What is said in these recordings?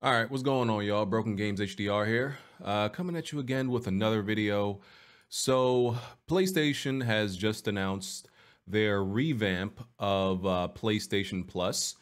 All right, what's going on, y'all? Broken Games HDR here, coming at you again with another video. So PlayStation has just announced their revamp of PlayStation Plus,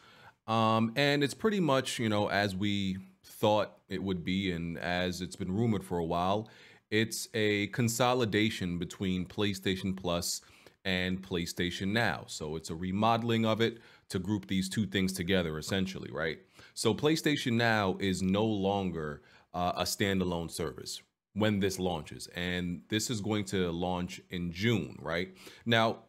and it's pretty much, you know, as we thought it would be and as it's been rumored for a while. It's a consolidation between PlayStation Plus and PlayStation Now. So it's a remodeling of it to group these two things together, essentially, right? So PlayStation Now is no longer a standalone service when this launches, and this is going to launch in June, right? Now,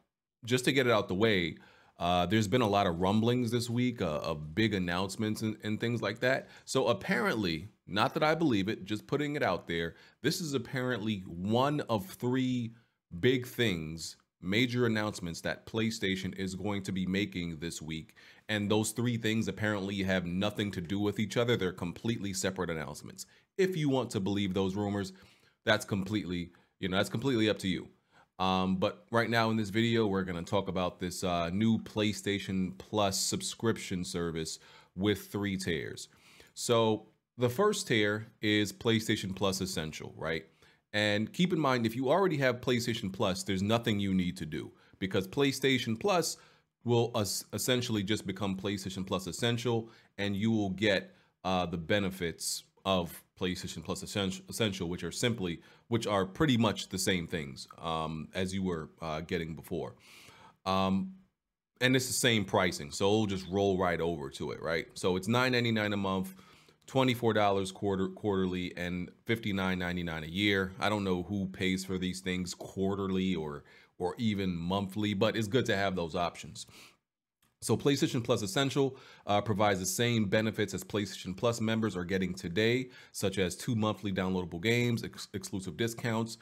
just to get it out the way, there's been a lot of rumblings this week of big announcements and things like that. So apparently, not that I believe it, just putting it out there, this is apparently one of three big things, major announcements that PlayStation is going to be making this week. And those three things apparently have nothing to do with each other. They're completely separate announcements. If you want to believe those rumors, that's completely, you know, that's completely up to you. But right now in this video, we're going to talk about this new PlayStation Plus subscription service with three tiers. So the first tier is PlayStation Plus Essential, right? And keep in mind, if you already have PlayStation Plus, there's nothing you need to do, because PlayStation Plus will essentially just become PlayStation Plus Essential, and you will get the benefits of PlayStation Plus Essential, which are pretty much the same things as you were getting before. And it's the same pricing, so it'll just roll right over to it, right? So it's $9.99 a month. $24 quarterly and $59.99 a year. I don't know who pays for these things quarterly or even monthly, but it's good to have those options. So PlayStation Plus Essential provides the same benefits as PlayStation Plus members are getting today, such as 2 monthly downloadable games, exclusive discounts,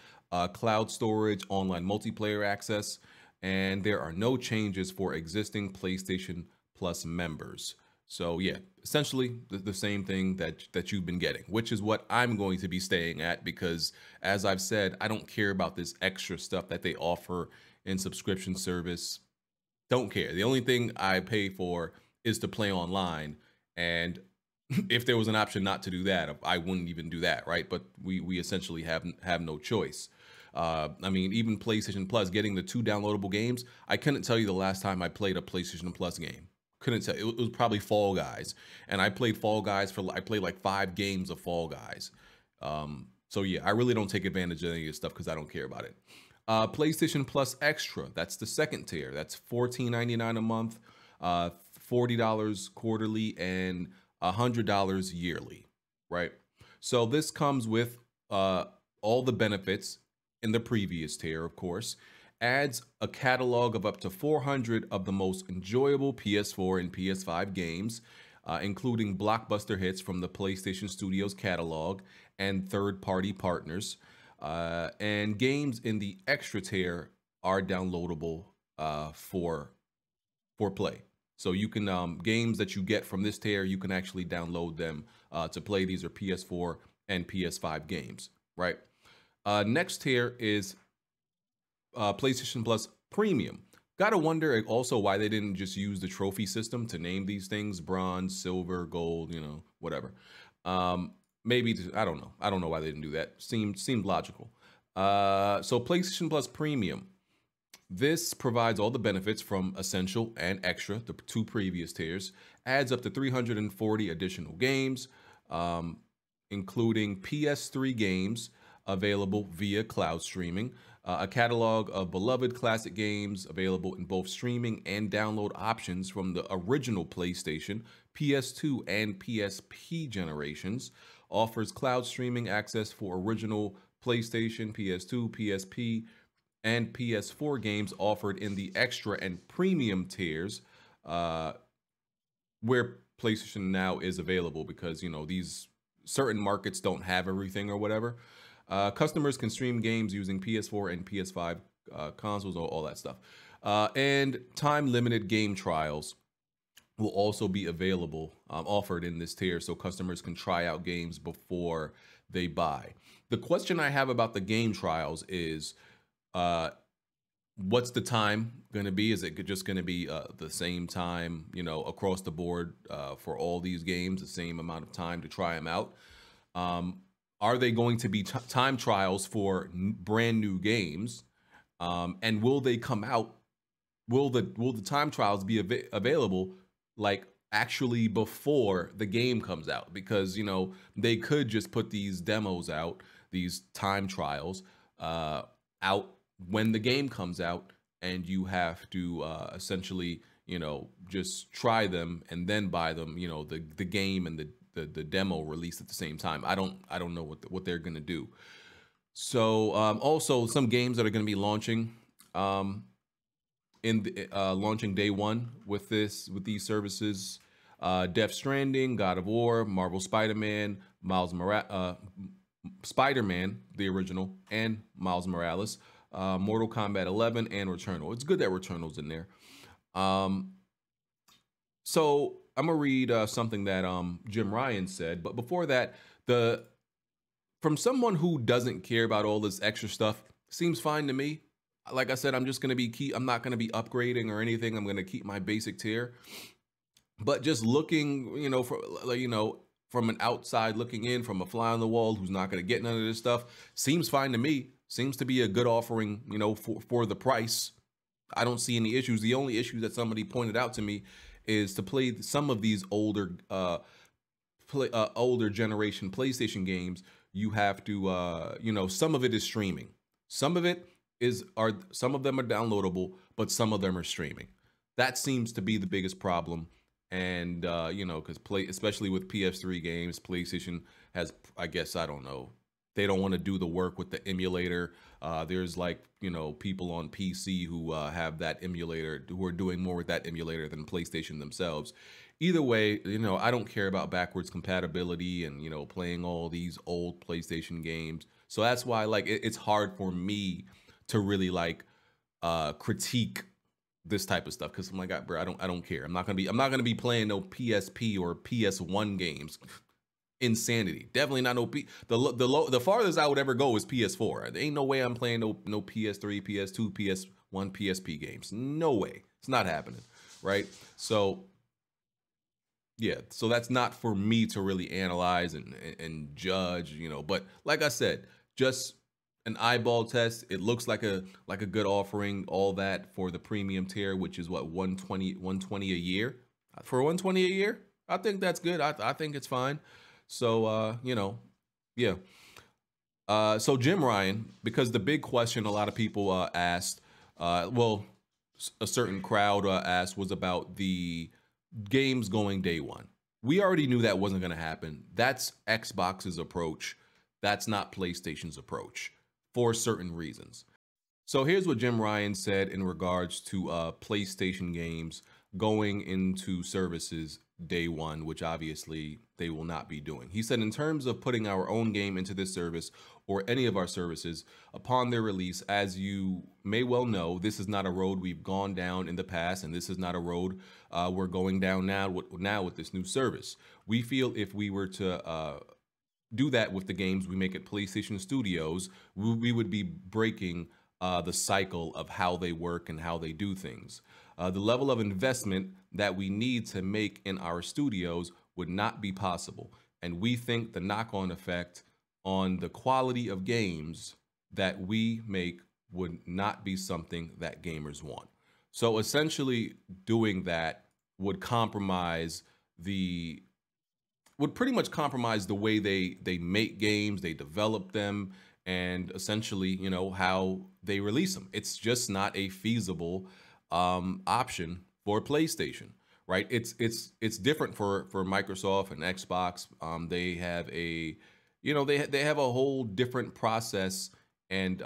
cloud storage, online multiplayer access, and there are no changes for existing PlayStation Plus members. So yeah, essentially the same thing that you've been getting, which is what I'm going to be staying at, because as I've said, I don't care about this extra stuff that they offer in subscription service. Don't care. The only thing I pay for is to play online. And if there was an option not to do that, I wouldn't even do that, right? But we essentially have no choice. I mean, even PlayStation Plus, getting the 2 downloadable games, I couldn't tell you the last time I played a PlayStation Plus game. Couldn't tell. It was probably Fall Guys, and I played Fall Guys I played like 5 games of Fall Guys. So yeah, I really don't take advantage of any of this stuff because I don't care about it. PlayStation Plus Extra, that's the second tier. That's $14.99 a month, $40 quarterly, and $100 yearly, right? So this comes with all the benefits in the previous tier, of course. Adds a catalog of up to 400 of the most enjoyable PS4 and PS5 games, including blockbuster hits from the PlayStation Studios catalog and third-party partners. And games in the extra tier are downloadable for play. So you can, games that you get from this tier, you can actually download them to play. These are PS4 and PS5 games, right? Next tier is PlayStation Plus Premium. Gotta wonder also why they didn't just use the trophy system to name these things, bronze, silver, gold, you know, whatever. Maybe, I don't know. I don't know why they didn't do that. Seemed logical. So PlayStation Plus Premium. This provides all the benefits from Essential and Extra, the 2 previous tiers. Adds up to 340 additional games, including PS3 games available via cloud streaming. A catalog of beloved classic games available in both streaming and download options from the original PlayStation, PS2, and PSP generations. Offers cloud streaming access for original PlayStation, PS2, PSP, and PS4 games offered in the extra and premium tiers, where PlayStation Now is available, because, you know, these certain markets don't have everything or whatever. Customers can stream games using PS4 and PS5 consoles, all that stuff. And time-limited game trials will also be available, offered in this tier, so customers can try out games before they buy. The question I have about the game trials is, what's the time going to be? Is it just going to be the same time, you know, across the board for all these games, the same amount of time to try them out? Are they going to be time trials for brand new games? And will they come out? Will the time trials be available, like, actually before the game comes out? Because, you know, they could just put these demos out, these time trials out when the game comes out, and you have to essentially, you know, just try them and then buy them, you know, the game and the demo released at the same time. I don't know what they're going to do. So also some games that are going to be launching launching day one with these services: Death Stranding, God of War, Marvel Spider-Man, Spider-Man the original, and Miles Morales, Mortal Kombat 11, and Returnal. It's good that Returnal's in there. So I'm gonna read something that Jim Ryan said, but before that, from someone who doesn't care about all this extra stuff, seems fine to me. Like I said, I'm just gonna be I'm not gonna be upgrading or anything. I'm gonna keep my basic tier. But just looking, you know, from an outside looking in, from a fly on the wall who's not gonna get none of this stuff, seems fine to me. Seems to be a good offering, you know, for the price. I don't see any issues. The only issue that somebody pointed out to me is to play some of these older generation PlayStation games. You have to, you know, some of it is streaming. Some of it some of them are downloadable, but some of them are streaming. That seems to be the biggest problem. And, you know, because especially with PS3 games, PlayStation has, I guess, I don't know, they don't want to do the work with the emulator. There's, like, you know, people on PC who have that emulator, who are doing more with that emulator than PlayStation themselves. Either way, you know, I don't care about backwards compatibility and, you know, playing all these old PlayStation games. So that's why, like, it's hard for me to really, like, critique this type of stuff, because I'm like, bro, I don't care. I'm not gonna be playing no PSP or PS1 games. Insanity. Definitely not no the farthest I would ever go is PS4. There ain't no way I'm playing no PS3, PS2, PS1, PSP games. No way. It's not happening, right? So yeah, so that's not for me to really analyze and judge, you know. But like I said, just an eyeball test. It looks like a good offering, all that for the premium tier, which is what, 120 a year. For 120 a year, I think that's good. I think it's fine. So, you know, yeah. So Jim Ryan, because the big question a lot of people asked, well, a certain crowd asked, was about the games going day one. We already knew that wasn't going to happen. That's Xbox's approach. That's not PlayStation's approach for certain reasons. So here's what Jim Ryan said in regards to PlayStation games going into services day one, which obviously they will not be doing. He said, in terms of putting our own game into this service or any of our services upon their release, as you may well know, this is not a road we've gone down in the past, and this is not a road we're going down now with this new service. We feel if we were to do that with the games we make at PlayStation Studios, we would be breaking the cycle of how they work and how they do things. The level of investment that we need to make in our studios would not be possible. And we think the knock-on effect on the quality of games that we make would not be something that gamers want. So essentially doing that would compromise would pretty much compromise the way they make games, they develop them, and essentially, you know, how they release them. It's just not a feasible option for PlayStation, right? It's different for Microsoft and Xbox. They have a, you know, they have a whole different process and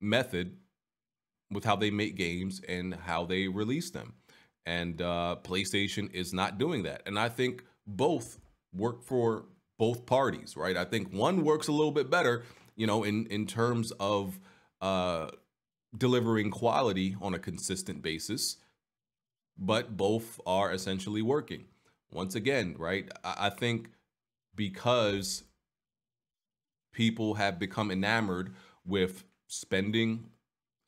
method with how they make games and how they release them. And PlayStation is not doing that. And I think both work for both parties, right? I think one works a little bit better, you know, in terms of delivering quality on a consistent basis, but both are essentially working. Once again, right? I think because people have become enamored with spending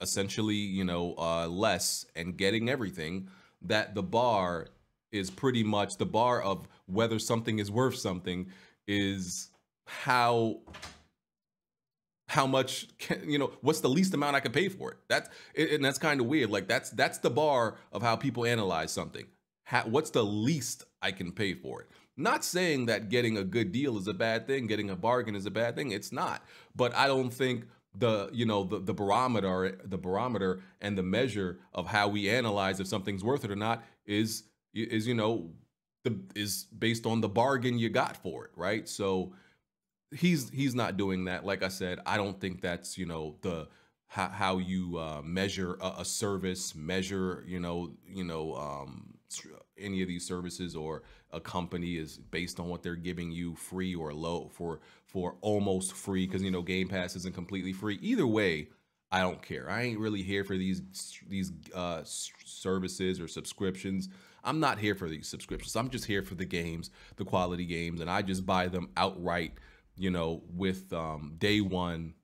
essentially, you know, less and getting everything, that the bar is pretty much the bar of whether something is worth something is how much can, you know, what's the least amount I can pay for it. That's it, and that's kind of weird. Like that's the bar of how people analyze something. What's the least I can pay for it? Not saying that getting a good deal is a bad thing, getting a bargain is a bad thing. It's not. But I don't think the, you know, the barometer and the measure of how we analyze if something's worth it or not is, you know, is based on the bargain you got for it, right? So he's not doing that. Like I said, I don't think that's, you know, the how you measure a service, measure, any of these services or a company is based on what they're giving you, free or low, for almost free, because, you know, Game Pass isn't completely free. Either way, I don't care. I ain't really here for these services or subscriptions. I'm not here for these subscriptions. I'm just here for the games, the quality games, and I just buy them outright, you know, with day one,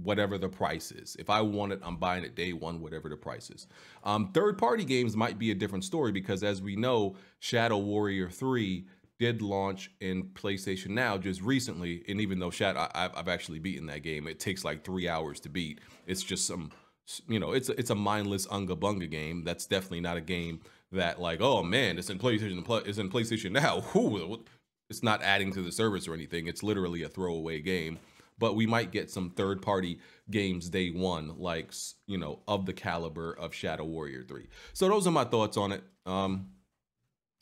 whatever the price is. If I want it, I'm buying it day one, whatever the price is. Third-party games might be a different story because, as we know, Shadow Warrior III did launch in PlayStation Now just recently. And even though I've actually beaten that game, it takes like 3 hours to beat. It's just some, you know, it's a mindless unga bunga game. That's definitely not a game that, like, oh man, it's in PlayStation Plus, it's in PlayStation Now. Ooh, it's not adding to the service or anything. It's literally a throwaway game. But we might get some third-party games day one, like, you know, of the caliber of Shadow Warrior 3. So those are my thoughts on it.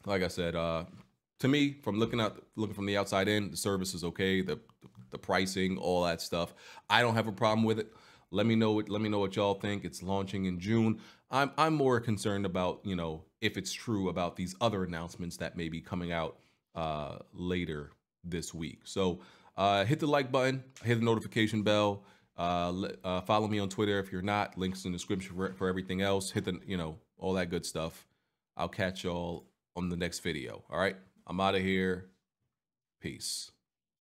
Like I said, to me, from looking from the outside in, the service is okay. The pricing, all that stuff, I don't have a problem with it. Let me know what y'all think. It's launching in June. I'm more concerned about, you know, if it's true about these other announcements that may be coming out later this week. So. Hit the like button, hit the notification bell, follow me on Twitter if you're not, links in the description for everything else, hit the, you know, all that good stuff. I'll catch y'all on the next video, all right? I'm out of here. Peace.